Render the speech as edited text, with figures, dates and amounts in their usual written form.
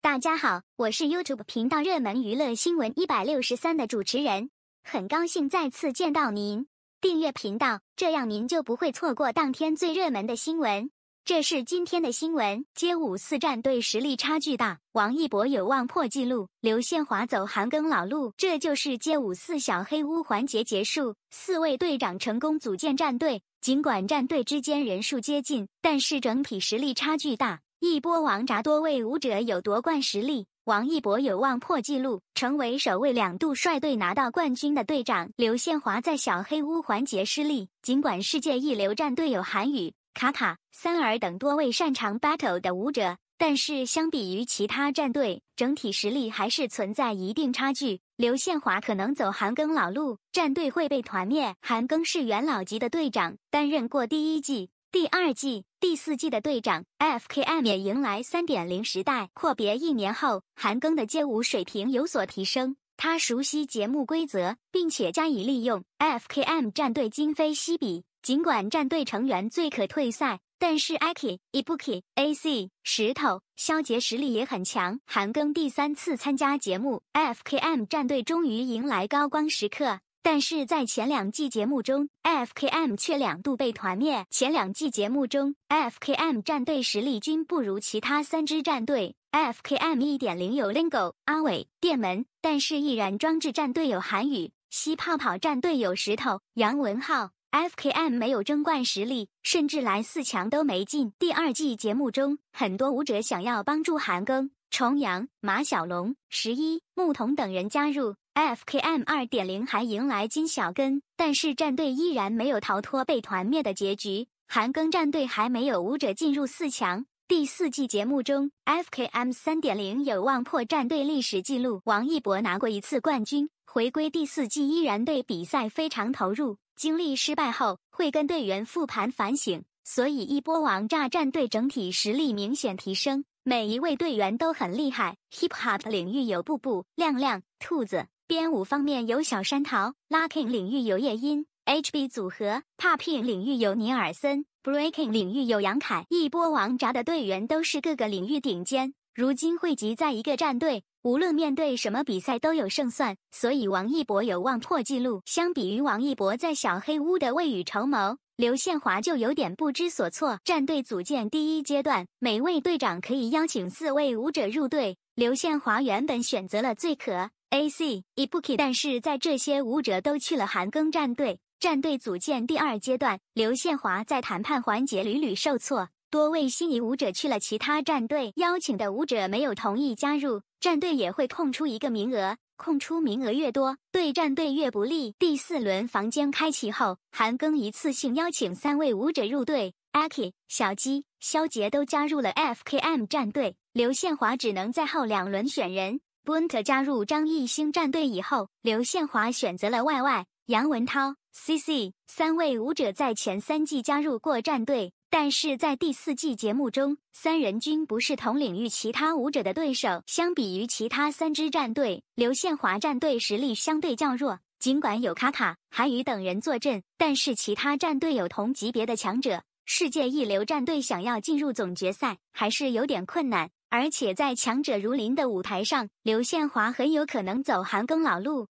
大家好，我是 YouTube 频道热门娱乐新闻163的主持人，很高兴再次见到您。订阅频道，这样您就不会错过当天最热门的新闻。这是今天的新闻：街舞四战队实力差距大，王一博有望破纪录，刘宪华走韩庚老路。这就是街舞四小黑屋环节结束，四位队长成功组建战队。尽管战队之间人数接近，但是整体实力差距大。一波王炸多位舞者有夺冠实力，王一博有望破纪录，成为首位2度率队拿到冠军的队长。刘宪华在小黑屋环节失利，尽管世界一流战队有韩语、卡卡、三儿等多位擅长 battle 的舞者，但是相比于其他战队，整体实力还是存在一定差距。刘宪华可能走韩庚老路，战队会被团灭。韩庚是元老级的队长，担任过第一季、第二季、第四季的队长。FKM 也迎来 3.0 时代。阔别1年后，韩庚的街舞水平有所提升，他熟悉节目规则，并且加以利用。FKM 战队今非昔比，尽管战队成员最可退赛，但是 ac、ibuki、ac、石头、肖杰实力也很强。韩庚第3次参加节目 ，FKM 战队终于迎来高光时刻。但是在前2季节目中 ，FKM 却2度被团灭。前2季节目中 ，FKM 战队实力均不如其他3支战队。FKM 1.0 有 Lingo、阿伟、电门，但是易燃装置战队有韩语，吸泡泡战队有石头、杨文韬。FKM 没有争冠实力，甚至来4强都没进。第2季节目中，很多舞者想要帮助韩庚、重阳、马小龙、11、牧童等人加入。FKM 2.0 还迎来金小根，但是战队依然没有逃脱被团灭的结局。韩庚战队还没有舞者进入4强。第4季节目中 ，FKM 3.0 有望破战队历史记录。王一博拿过1次冠军，回归第4季依然对比赛非常投入。经历失败后，会跟队员复盘反省，所以一波王炸战队整体实力明显提升，每一位队员都很厉害。Hip-Hop 领域有步步、亮亮、兔子，编舞方面有小山桃 ，Locking 领域有夜莺 ，HB 组合 ，Popping 领域有尼尔森 ，Breaking 领域有杨凯。一波王炸的队员都是各个领域顶尖，如今汇集在一个战队。无论面对什么比赛都有胜算，所以王一博有望破纪录。相比于王一博在小黑屋的未雨绸缪，刘宪华就有点不知所措。战队组建第1阶段，每位队长可以邀请4位舞者入队。刘宪华原本选择了最可 AC、ibuki， 但是在这些舞者都去了韩庚战队。战队组建第2阶段，刘宪华在谈判环节屡屡受挫。多位心仪舞者去了其他战队，邀请的舞者没有同意加入，战队也会空出一个名额，空出名额越多，对战队越不利。第4轮房间开启后，韩庚一次性邀请3位舞者入队， ac、小鸡、肖杰都加入了 FKM 战队，刘宪华只能在后2轮选人。BUNTA 加入张艺兴战队以后，刘宪华选择了 YY、杨文韬、CC 3位舞者在前3季加入过战队。但是在第4季节目中，3人均不是同领域其他舞者的对手。相比于其他3支战队，刘宪华战队实力相对较弱。尽管有卡卡、韩宇等人坐镇，但是其他战队有同级别的强者。世界一流战队想要进入总决赛，还是有点困难。而且在强者如林的舞台上，刘宪华很有可能走韩庚老路。